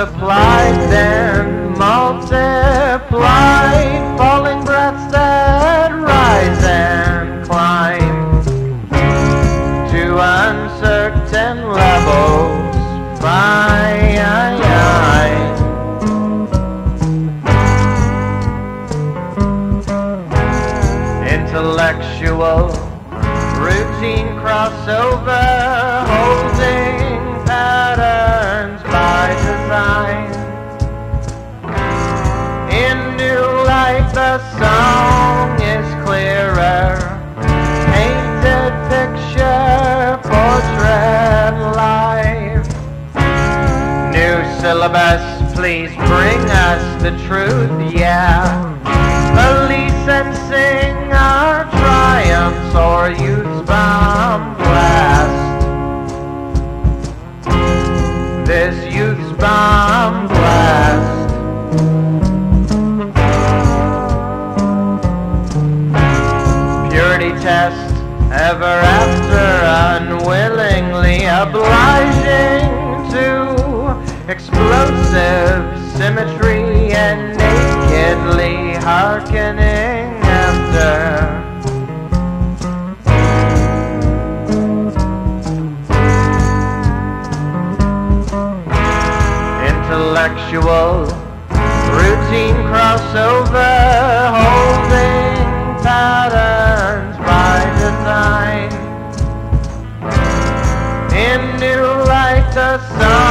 supplied and multiplied, falling breaths that rise and climb to uncertain levels. Intellectual routine crossover, holding patterns by design. In new life the song is clearer, painted picture, portrait life. New syllabus, please bring us the truth, yeah. Release and sing our triumphs or youth's bomb blast. This youth's bomb blast. Purity test, ever after unwillingly obliging to explosive symmetry and nakedly hearkening after intellectual routine crossover, holding patterns by design. In new light the sun